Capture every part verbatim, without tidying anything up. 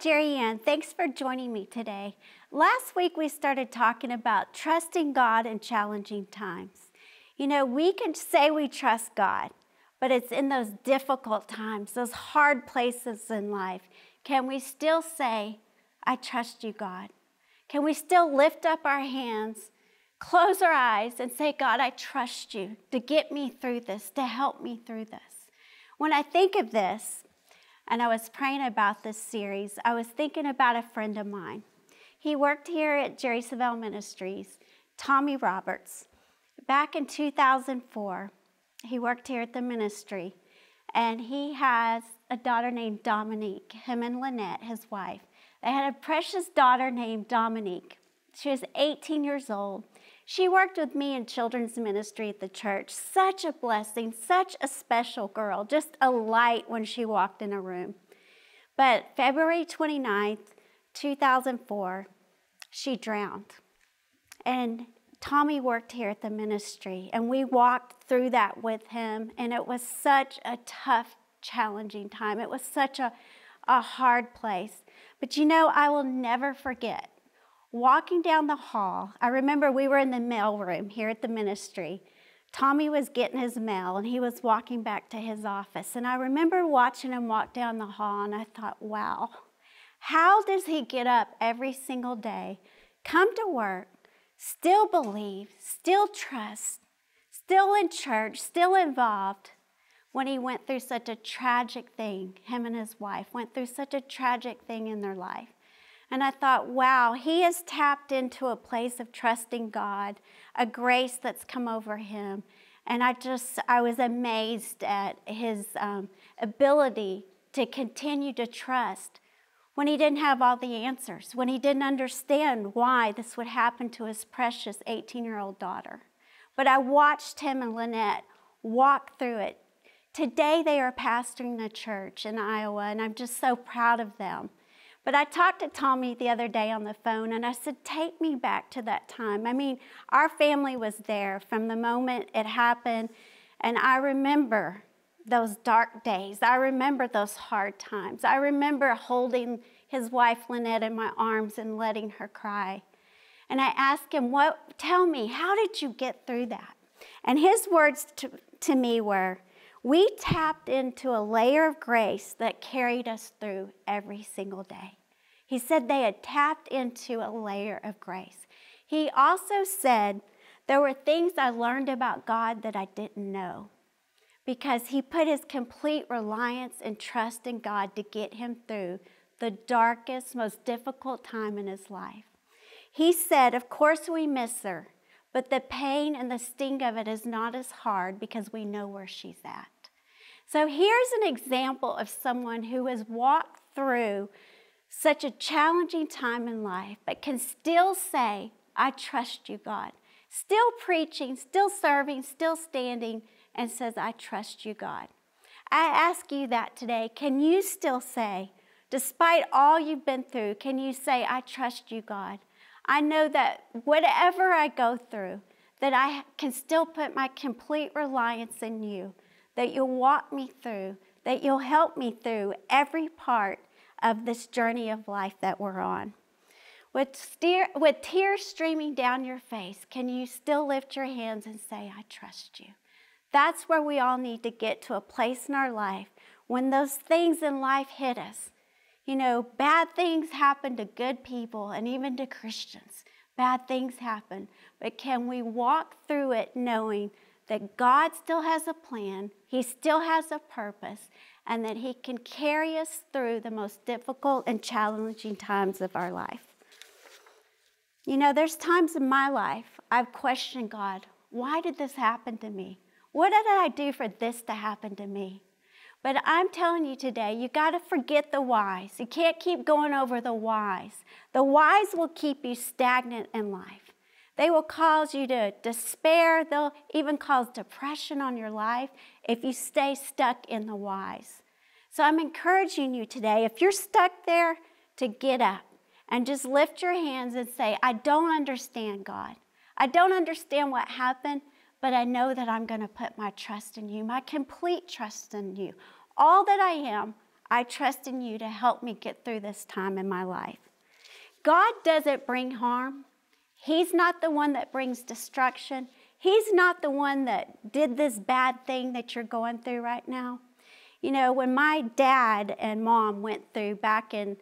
Jerry Ann. Thanks for joining me today. Last week we started talking about trusting God in challenging times. You know, we can say we trust God, but it's in those difficult times, those hard places in life. Can we still say, I trust you, God? Can we still lift up our hands, close our eyes, and say, God, I trust you to get me through this, to help me through this? When I think of this, and I was praying about this series, I was thinking about a friend of mine. He worked here at Jerry Savelle Ministries, Tommy Roberts. Back in two thousand four, he worked here at the ministry, and he has a daughter named Dominique, him and Lynette, his wife. They had a precious daughter named Dominique. She was eighteen years old. She worked with me in children's ministry at the church. Such a blessing, such a special girl, just a light when she walked in a room. But February twenty-ninth, two thousand four, she drowned. And Tommy worked here at the ministry, and we walked through that with him, and it was such a tough, challenging time. It was such a, a hard place. But you know, I will never forget walking down the hall. I remember we were in the mail room here at the ministry. Tommy was getting his mail, and he was walking back to his office. And I remember watching him walk down the hall, and I thought, wow, how does he get up every single day, come to work, still believe, still trust, still in church, still involved, when he went through such a tragic thing? Him and his wife went through such a tragic thing in their life. And I thought, wow, he has tapped into a place of trusting God, a grace that's come over him. And I just, I was amazed at his um, ability to continue to trust when he didn't have all the answers, when he didn't understand why this would happen to his precious eighteen-year-old daughter. But I watched him and Lynette walk through it. Today they are pastoring a church in Iowa, and I'm just so proud of them. But I talked to Tommy the other day on the phone, and I said, take me back to that time. I mean, our family was there from the moment it happened, and I remember those dark days. I remember those hard times. I remember holding his wife, Lynette, in my arms and letting her cry. And I asked him, "What? Tell me, how did you get through that?" And his words to, to me were, we tapped into a layer of grace that carried us through every single day. He said they had tapped into a layer of grace. He also said there were things I learned about God that I didn't know, because he put his complete reliance and trust in God to get him through the darkest, most difficult time in his life. He said, of course we miss her, but the pain and the sting of it is not as hard because we know where she's at. So here's an example of someone who has walked through such a challenging time in life, but can still say, I trust you, God. Still preaching, still serving, still standing, and says, I trust you, God. I ask you that today. Can you still say, despite all you've been through, can you say, I trust you, God? I know that whatever I go through, that I can still put my complete reliance in you, that you'll walk me through, that you'll help me through every part of this journey of life that we're on. With, steer, with tears streaming down your face, can you still lift your hands and say, I trust you? That's where we all need to get to, a place in our life when those things in life hit us. You know, bad things happen to good people and even to Christians. Bad things happen. But can we walk through it knowing that God still has a plan, he still has a purpose, and that he can carry us through the most difficult and challenging times of our life? You know, there's times in my life I've questioned God, why did this happen to me? What did I do for this to happen to me? But I'm telling you today, you got to forget the whys. You can't keep going over the whys. The whys will keep you stagnant in life. They will cause you to despair. They'll even cause depression on your life if you stay stuck in the whys. So I'm encouraging you today, if you're stuck there, to get up and just lift your hands and say, I don't understand, God. I don't understand what happened, but I know that I'm going to put my trust in you, my complete trust in you. All that I am, I trust in you to help me get through this time in my life. God doesn't bring harm. He's not the one that brings destruction. He's not the one that did this bad thing that you're going through right now. You know, when my dad and mom went through back in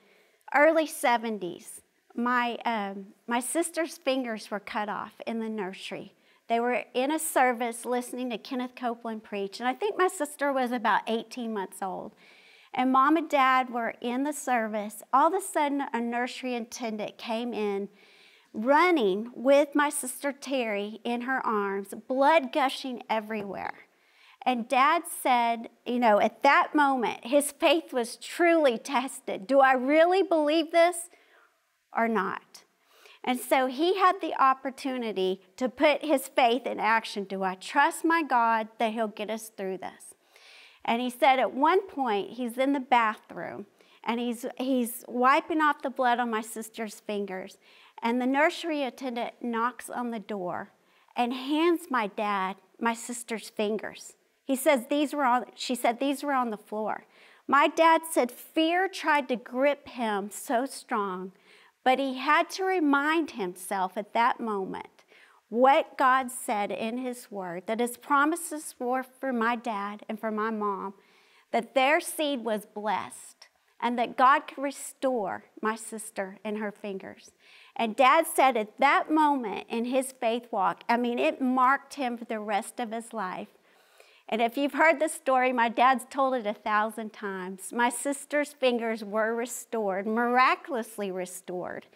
early seventies, my, um, my sister's fingers were cut off in the nursery. They were in a service listening to Kenneth Copeland preach, and I think my sister was about eighteen months old. And mom and dad were in the service. All of a sudden, a nursery attendant came in, running with my sister Terry in her arms, blood gushing everywhere. And dad said, you know, at that moment, his faith was truly tested. Do I really believe this or not? And so he had the opportunity to put his faith in action. Do I trust my God that he'll get us through this? And he said at one point, he's in the bathroom, and he's, he's wiping off the blood on my sister's fingers. And the nursery attendant knocks on the door and hands my dad my sister's fingers. He says these were on, she said these were on the floor. My dad said fear tried to grip him so strong, but he had to remind himself at that moment what God said in his word, that his promises were for my dad and for my mom, that their seed was blessed and that God could restore my sister and her fingers. And dad said at that moment in his faith walk, I mean, it marked him for the rest of his life. And if you've heard the story, my dad's told it a thousand times. My sister's fingers were restored, miraculously restored,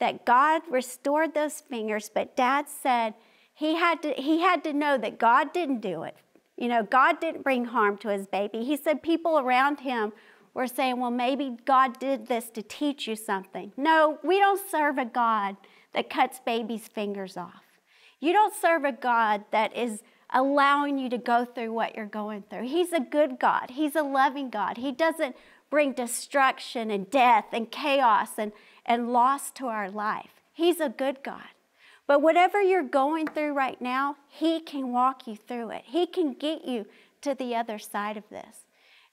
that God restored those fingers. But dad said he had to, he had to know that God didn't do it. You know, God didn't bring harm to his baby. He said people around him were saying, well, maybe God did this to teach you something. No, we don't serve a God that cuts babies' fingers off. You don't serve a God that is allowing you to go through what you're going through. He's a good God. He's a loving God. He doesn't bring destruction and death and chaos and, and loss to our life. He's a good God. But whatever you're going through right now, he can walk you through it. He can get you to the other side of this.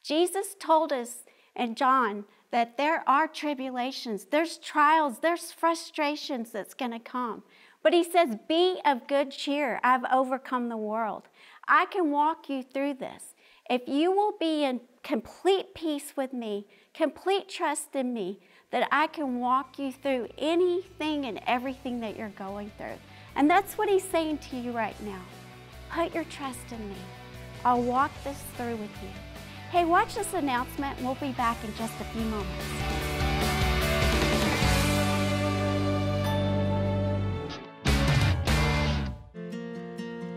Jesus told us in John that there are tribulations, there's trials, there's frustrations that's going to come. But he says, be of good cheer. I've overcome the world. I can walk you through this. If you will be in complete peace with me, complete trust in me, that I can walk you through anything and everything that you're going through. And that's what he's saying to you right now. Put your trust in me. I'll walk this through with you. Hey, watch this announcement, and we'll be back in just a few moments.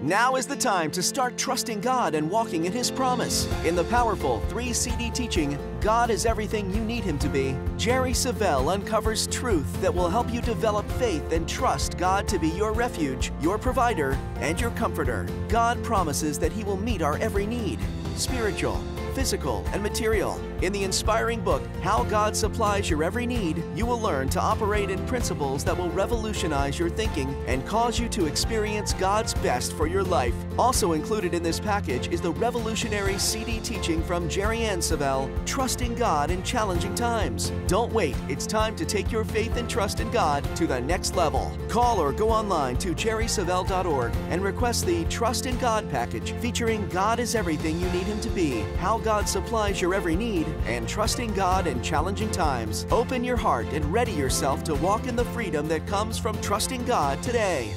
Now is the time to start trusting God and walking in his promise. In the powerful three C D teaching, God is Everything You Need Him to Be, Jerry Savelle uncovers truth that will help you develop faith and trust God to be your refuge, your provider, and your comforter. God promises that he will meet our every need, spiritual, physical, and material. In the inspiring book, How God Supplies Your Every Need, you will learn to operate in principles that will revolutionize your thinking and cause you to experience God's best for your life. Also included in this package is the revolutionary C D teaching from Jerry Ann Savelle, Trusting God in Challenging Times. Don't wait. It's time to take your faith and trust in God to the next level. Call or go online to jerry savelle dot org and request the Trust in God package featuring God is Everything You Need Him to Be, How God Supplies Your Every Need, and Trusting God in Challenging Times. Open your heart and ready yourself to walk in the freedom that comes from trusting God today.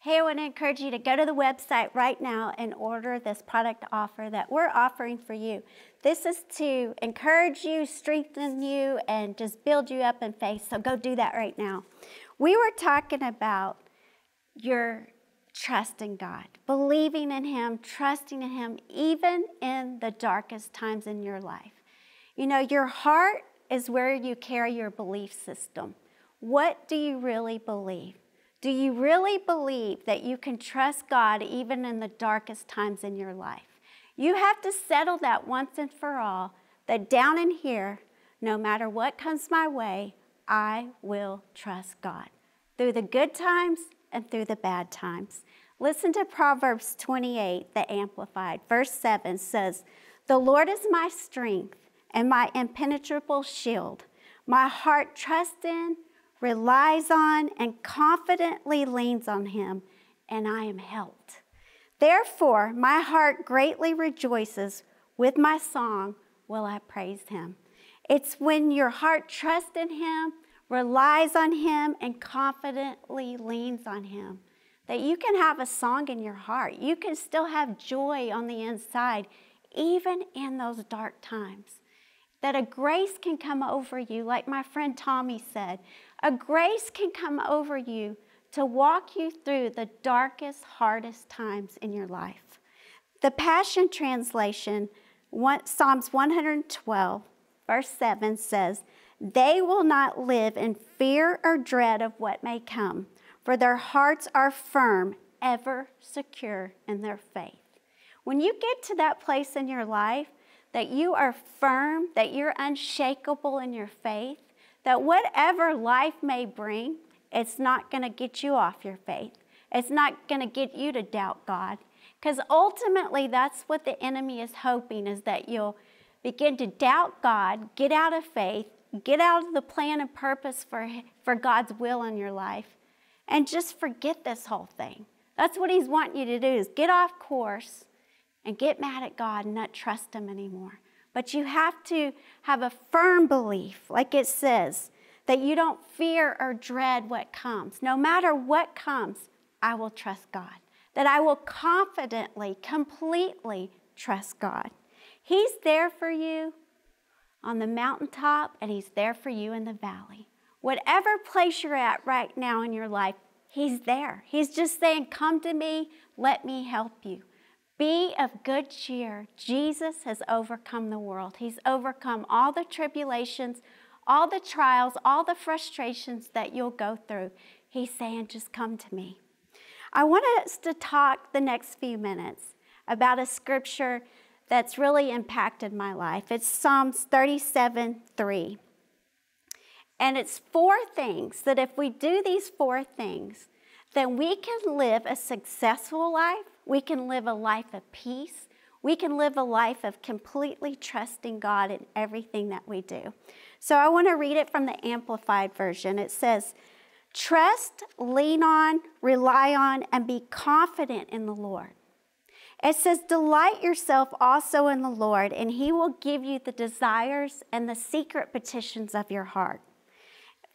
Hey, I want to encourage you to go to the website right now and order this product offer that we're offering for you. This is to encourage you, strengthen you, and just build you up in faith. So go do that right now. We were talking about your trusting God, believing in him, trusting in him, even in the darkest times in your life. You know, your heart is where you carry your belief system. What do you really believe? Do you really believe that you can trust God even in the darkest times in your life? You have to settle that once and for all, that down in here, no matter what comes my way, I will trust God through the good times and through the bad times. Listen to Proverbs twenty-eight, the Amplified. Verse seven says, The Lord is my strength and my impenetrable shield. My heart trusts in, relies on, and confidently leans on him, and I am helped. Therefore, my heart greatly rejoices. With my song will I praise him. It's when your heart trusts in him, relies on him, and confidently leans on him, that you can have a song in your heart. You can still have joy on the inside, even in those dark times. That a grace can come over you, like my friend Tommy said, a grace can come over you to walk you through the darkest, hardest times in your life. The Passion Translation, Psalms one hundred twelve, verse seven says, "They will not live in fear or dread of what may come, for their hearts are firm, ever secure in their faith." When you get to that place in your life that you are firm, that you're unshakable in your faith, that whatever life may bring, it's not going to get you off your faith. It's not going to get you to doubt God. Because ultimately, that's what the enemy is hoping, is that you'll begin to doubt God, get out of faith, get out of the plan and purpose for, for God's will in your life, and just forget this whole thing. That's what he's wanting you to do, is get off course and get mad at God and not trust him anymore. But you have to have a firm belief, like it says, that you don't fear or dread what comes. No matter what comes, I will trust God. That I will confidently, completely trust God. He's there for you on the mountaintop, and he's there for you in the valley. Whatever place you're at right now in your life, he's there. He's just saying, come to me, let me help you. Be of good cheer. Jesus has overcome the world. He's overcome all the tribulations, all the trials, all the frustrations that you'll go through. He's saying, just come to me. I want us to talk the next few minutes about a scripture that's really impacted my life. It's Psalms thirty-seven, three. And it's four things that if we do these four things, then we can live a successful life. We can live a life of peace. We can live a life of completely trusting God in everything that we do. So I want to read it from the Amplified Version. It says, "Trust, lean on, rely on, and be confident in the Lord." It says, "Delight yourself also in the Lord, and he will give you the desires and the secret petitions of your heart."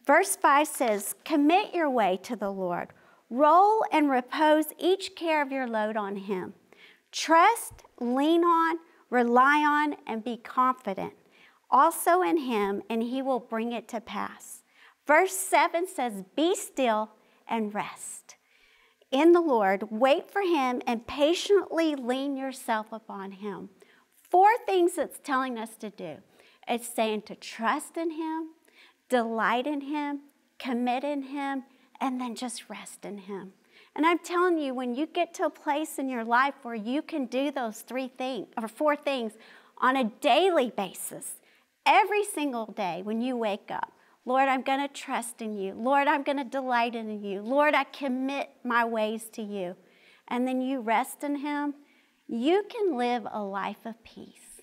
Verse five says, "Commit your way to the Lord. Roll and repose each care of your load on him. Trust, lean on, rely on, and be confident also in him, and he will bring it to pass." Verse seven says, "Be still and rest in the Lord. Wait for him and patiently lean yourself upon him." Four things it's telling us to do. It's saying to trust in him, delight in him, commit in him, and then just rest in him. And I'm telling you, when you get to a place in your life where you can do those three things or four things on a daily basis, every single day when you wake up, Lord, I'm going to trust in you. Lord, I'm going to delight in you. Lord, I commit my ways to you. And then you rest in him. You can live a life of peace.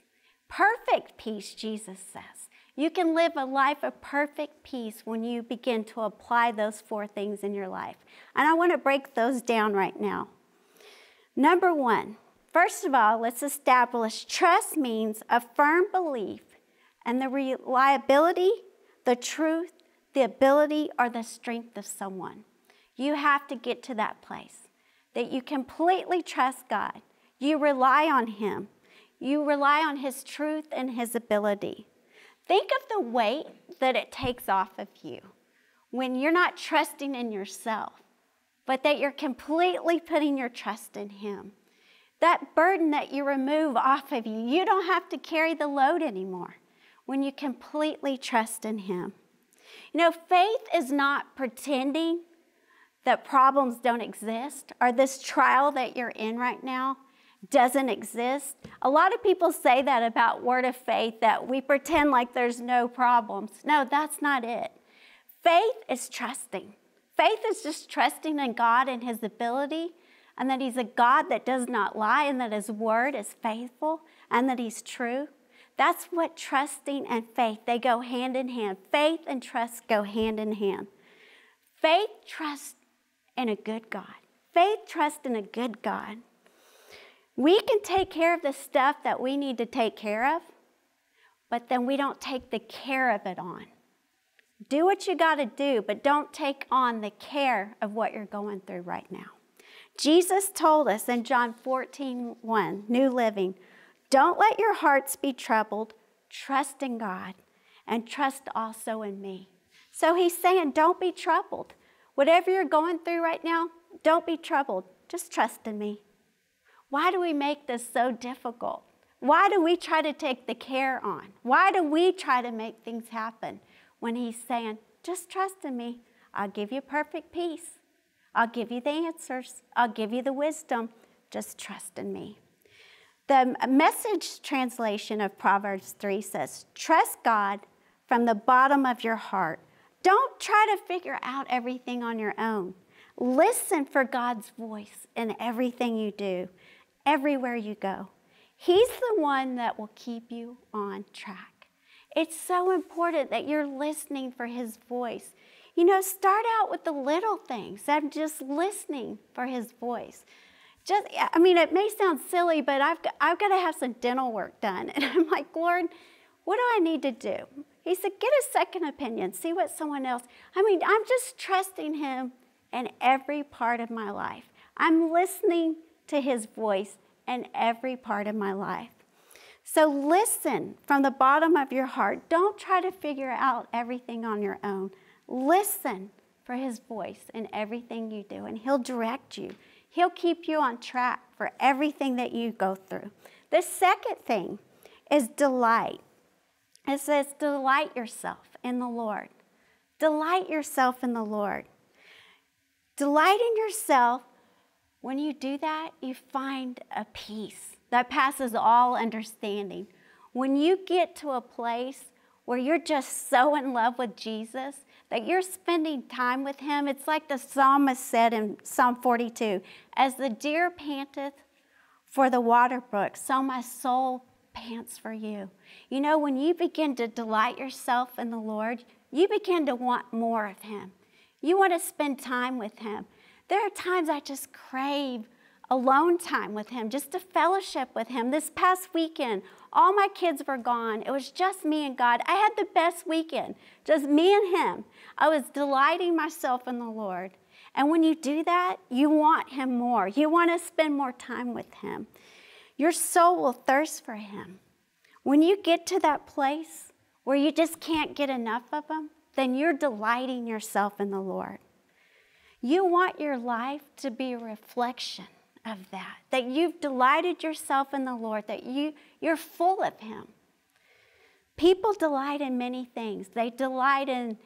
Perfect peace, Jesus says. You can live a life of perfect peace when you begin to apply those four things in your life. And I want to break those down right now. Number one, first of all, let's establish trust means a firm belief and the reliability, the truth, the ability, or the strength of someone. You have to get to that place that you completely trust God. You rely on him. You rely on his truth and his ability. Think of the weight that it takes off of you when you're not trusting in yourself, but that you're completely putting your trust in him. That burden that you remove off of you, you don't have to carry the load anymore. When you completely trust in him. You know, faith is not pretending that problems don't exist or this trial that you're in right now doesn't exist. A lot of people say that about Word of Faith, that we pretend like there's no problems. No, that's not it. Faith is trusting. Faith is just trusting in God and his ability, and that he's a God that does not lie, and that his word is faithful, and that he's true. That's what trusting and faith, they go hand in hand. Faith and trust go hand in hand. Faith trusts in a good God. Faith trusts in a good God. We can take care of the stuff that we need to take care of, but then we don't take the care of it on. Do what you got to do, but don't take on the care of what you're going through right now. Jesus told us in John fourteen one, New Living, don't let your hearts be troubled. Trust in God, and trust also in me. So he's saying, don't be troubled. Whatever you're going through right now, don't be troubled. Just trust in me. Why do we make this so difficult? Why do we try to take the care on? Why do we try to make things happen when he's saying, just trust in me? I'll give you perfect peace. I'll give you the answers. I'll give you the wisdom. Just trust in me. The Message translation of Proverbs three says, trust God from the bottom of your heart. Don't try to figure out everything on your own. Listen for God's voice in everything you do, everywhere you go. He's the one that will keep you on track. It's so important that you're listening for his voice. You know, start out with the little things. I'm just listening for his voice. Just, I mean, it may sound silly, but I've got, I've got to have some dental work done. And I'm like, Lord, what do I need to do? He said, get a second opinion. See what someone else. I mean, I'm just trusting him in every part of my life. I'm listening to his voice in every part of my life. So listen from the bottom of your heart. Don't try to figure out everything on your own. Listen for his voice in everything you do, and he'll direct you. He'll keep you on track for everything that you go through. The second thing is delight. It says, delight yourself in the Lord. Delight yourself in the Lord. Delight in yourself. When you do that, you find a peace that passes all understanding. When you get to a place where you're just so in love with Jesus, that you're spending time with him. It's like the psalmist said in Psalm forty-two, as the deer panteth for the water brook, so my soul pants for you. You know, when you begin to delight yourself in the Lord, you begin to want more of him. You want to spend time with him. There are times I just crave alone time with him, just a fellowship with him. This past weekend, all my kids were gone. It was just me and God. I had the best weekend, just me and him. I was delighting myself in the Lord. And when you do that, you want him more. You want to spend more time with him. Your soul will thirst for him. When you get to that place where you just can't get enough of him, then you're delighting yourself in the Lord. You want your life to be a reflection of that, that you've delighted yourself in the Lord, that you, you're full of him. People delight in many things. They delight in,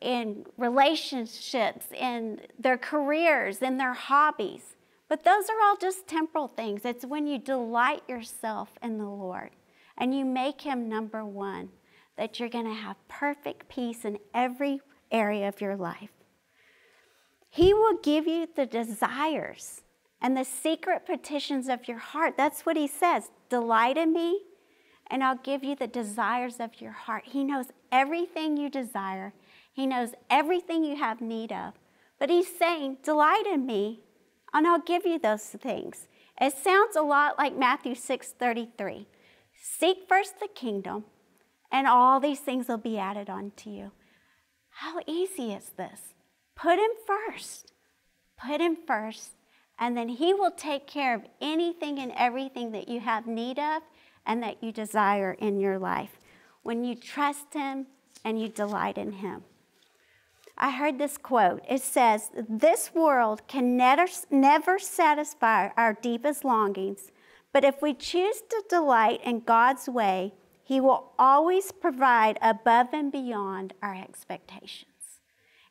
in relationships, in their careers, in their hobbies. But those are all just temporal things. It's when you delight yourself in the Lord and you make him number one that you're going to have perfect peace in every area of your life. He will give you the desires and the secret petitions of your heart. That's what he says. Delight in me, and I'll give you the desires of your heart. He knows everything you desire. He knows everything you have need of. But he's saying, delight in me, and I'll give you those things. It sounds a lot like Matthew six thirty-three. Seek first the kingdom, and all these things will be added unto you. How easy is this? Put him first. Put him first. And then he will take care of anything and everything that you have need of and that you desire in your life when you trust him and you delight in him. I heard this quote. It says, this world can never, never satisfy our deepest longings, but if we choose to delight in God's way, he will always provide above and beyond our expectations.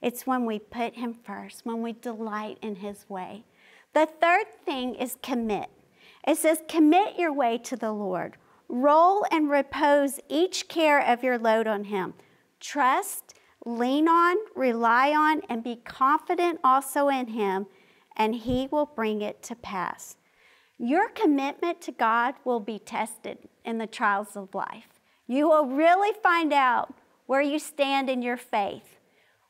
It's when we put him first, when we delight in his way. The third thing is commit. It says, commit your way to the Lord. Roll and repose each care of your load on him. Trust, lean on, rely on, and be confident also in him and he will bring it to pass. Your commitment to God will be tested in the trials of life. You will really find out where you stand in your faith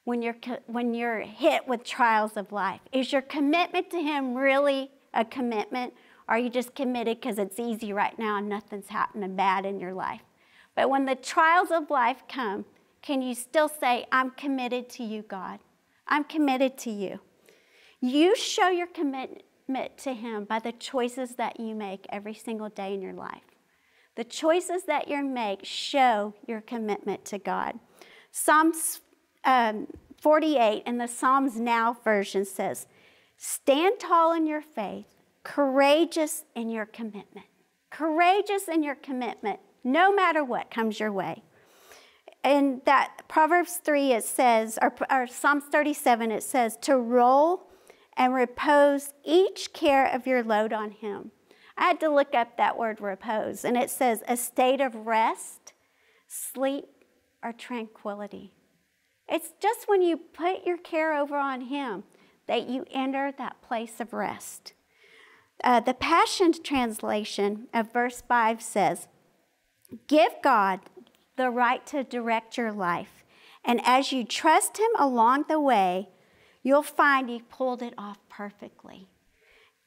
when you're, when you're hit with trials of life. Is your commitment to him really a commitment? Or are you just committed because it's easy right now and nothing's happening bad in your life? But when the trials of life come, can you still say, I'm committed to you, God? I'm committed to you. You show your commitment to him by the choices that you make every single day in your life. The choices that you make show your commitment to God. Psalms um, forty-eight in the Psalms Now version says, stand tall in your faith, courageous in your commitment. Courageous in your commitment, no matter what comes your way. And that Proverbs three, it says, or, or Psalms thirty-seven, it says, to roll and repose each care of your load on him. I had to look up that word repose, and it says a state of rest, sleep, or tranquility. It's just when you put your care over on him that you enter that place of rest. Uh, the Passion Translation of verse five says, give God the right to direct your life, and as you trust him along the way, you'll find he pulled it off perfectly.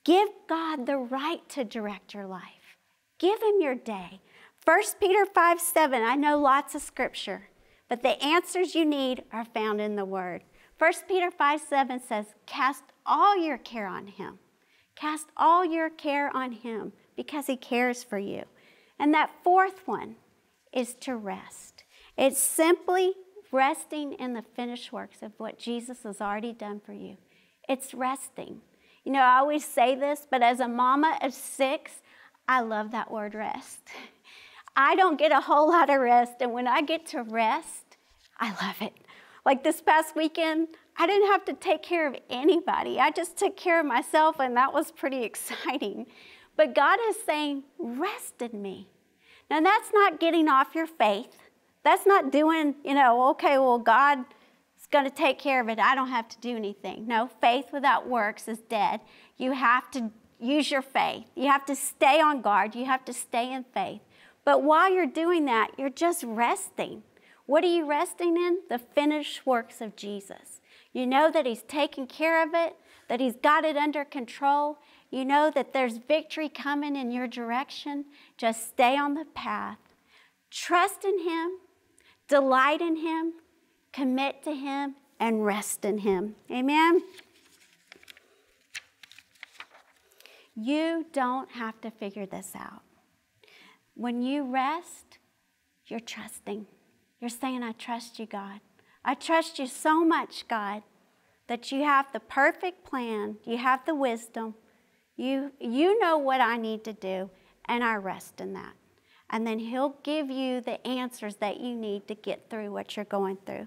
Give God the right to direct your life. Give him your day. First Peter five, seven, I know lots of scripture, but the answers you need are found in the word. First Peter five, seven says, cast all your care on him. Cast all your care on him because he cares for you. And that fourth one is to rest. It's simply resting in the finished works of what Jesus has already done for you. It's resting. You know, I always say this, but as a mama of six, I love that word rest. I don't get a whole lot of rest, and when I get to rest, I love it. Like this past weekend, I didn't have to take care of anybody. I just took care of myself, and that was pretty exciting. But God is saying, rest in me. Now, that's not getting off your faith. That's not doing, you know, okay, well, God is going to take care of it. I don't have to do anything. No, faith without works is dead. You have to use your faith. You have to stay on guard. You have to stay in faith. But while you're doing that, you're just resting. What are you resting in? The finished works of Jesus. You know that he's taken care of it, that he's got it under control. You know that there's victory coming in your direction. Just stay on the path. Trust in him. Delight in him, commit to him, and rest in him. Amen? You don't have to figure this out. When you rest, you're trusting. You're saying, I trust you, God. I trust you so much, God, that you have the perfect plan. You have the wisdom. You, you know what I need to do, and I rest in that. And then he'll give you the answers that you need to get through what you're going through.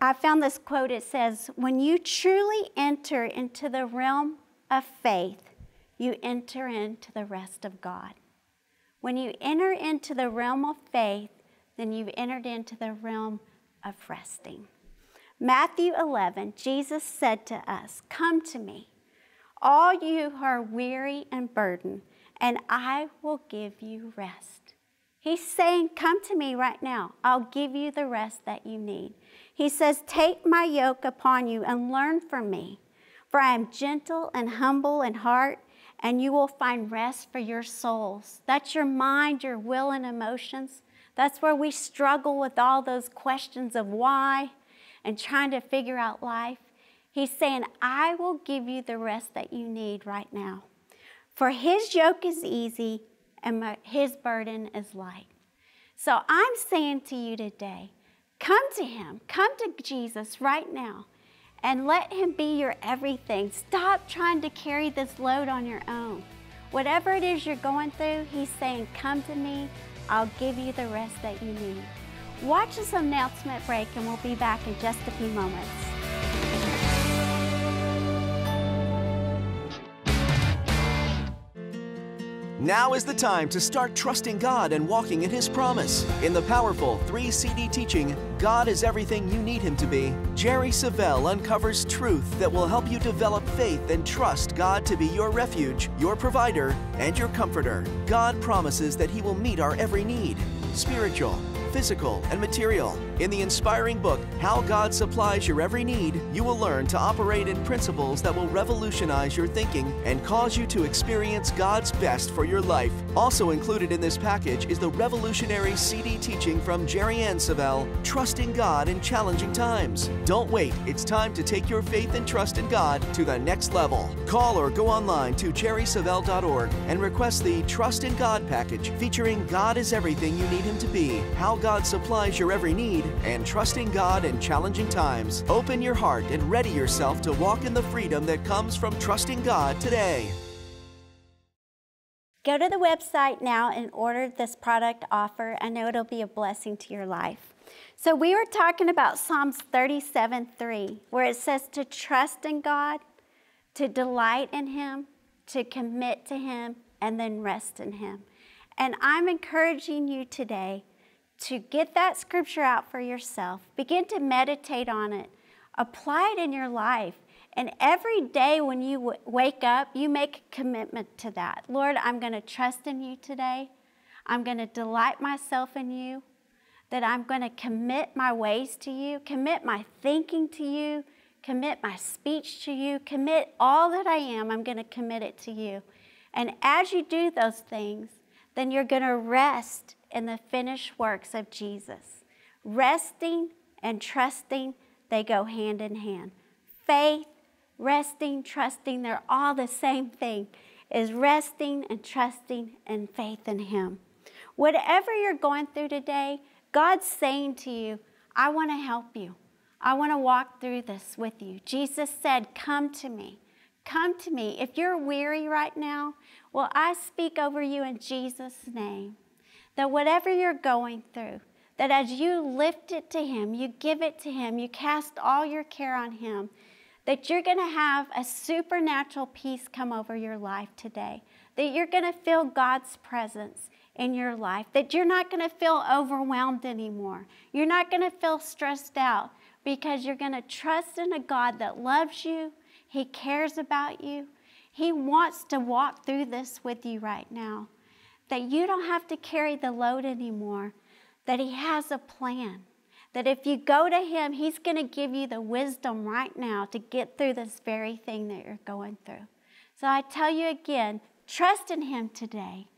I found this quote, it says, when you truly enter into the realm of faith, you enter into the rest of God. When you enter into the realm of faith, then you've entered into the realm of resting. Matthew eleven, Jesus said to us, come to me, all you who are weary and burdened, and I will give you rest. He's saying, come to me right now. I'll give you the rest that you need. He says, take my yoke upon you and learn from me, for I am gentle and humble in heart, and you will find rest for your souls. That's your mind, your will, and emotions. That's where we struggle with all those questions of why and trying to figure out life. He's saying, I will give you the rest that you need right now. For his yoke is easy and my, his burden is light. So I'm saying to you today, come to him, come to Jesus right now and let him be your everything. Stop trying to carry this load on your own. Whatever it is you're going through, he's saying, come to me, I'll give you the rest that you need. Watch this announcement break and we'll be back in just a few moments. Now is the time to start trusting God and walking in His promise. In the powerful three C D teaching, God is Everything You Need Him to Be, Jerry Savelle uncovers truth that will help you develop faith and trust God to be your refuge, your provider, and your comforter. God promises that He will meet our every need, spiritual, physical, and material. In the inspiring book, How God Supplies Your Every Need, you will learn to operate in principles that will revolutionize your thinking and cause you to experience God's best for your life. Also included in this package is the revolutionary C D teaching from Jerry Ann Savelle, Trusting God in Challenging Times. Don't wait, it's time to take your faith and trust in God to the next level. Call or go online to jerry savelle dot org and request the Trust in God package featuring God is Everything You Need Him to Be, How God Supplies Your Every Need, and Trusting God in Challenging Times. Open your heart and ready yourself to walk in the freedom that comes from trusting God today. Go to the website now and order this product offer. I know it'll be a blessing to your life. So we were talking about Psalms thirty-seven three, where it says to trust in God, to delight in Him, to commit to Him, and then rest in Him. And I'm encouraging you today to get that scripture out for yourself. Begin to meditate on it. Apply it in your life. And every day when you wake up, you make a commitment to that. Lord, I'm going to trust in You today. I'm going to delight myself in You. That I'm going to commit my ways to You. Commit my thinking to You. Commit my speech to You. Commit all that I am. I'm going to commit it to You. And as you do those things, then you're going to rest in the finished works of Jesus. Resting and trusting, they go hand in hand. Faith, resting, trusting, they're all the same thing, is resting and trusting and faith in Him. Whatever you're going through today, God's saying to you, I want to help you. I want to walk through this with you. Jesus said, come to me. Come to me. If you're weary right now, well, I speak over you in Jesus' name. That whatever you're going through, that as you lift it to Him, you give it to Him, you cast all your care on Him, that you're going to have a supernatural peace come over your life today, that you're going to feel God's presence in your life, that you're not going to feel overwhelmed anymore. You're not going to feel stressed out because you're going to trust in a God that loves you, He cares about you. He wants to walk through this with you right now. That you don't have to carry the load anymore, that He has a plan, that if you go to Him, He's going to give you the wisdom right now to get through this very thing that you're going through. So I tell you again, trust in Him today,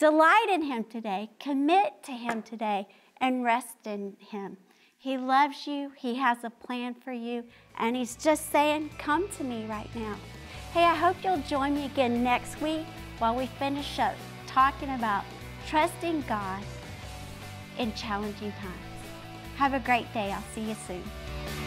delight in Him today, commit to Him today, and rest in Him. He loves you, He has a plan for you, and He's just saying, come to me right now. Hey, I hope you'll join me again next week while we finish up talking about trusting God in challenging times. Have a great day. I'll see you soon.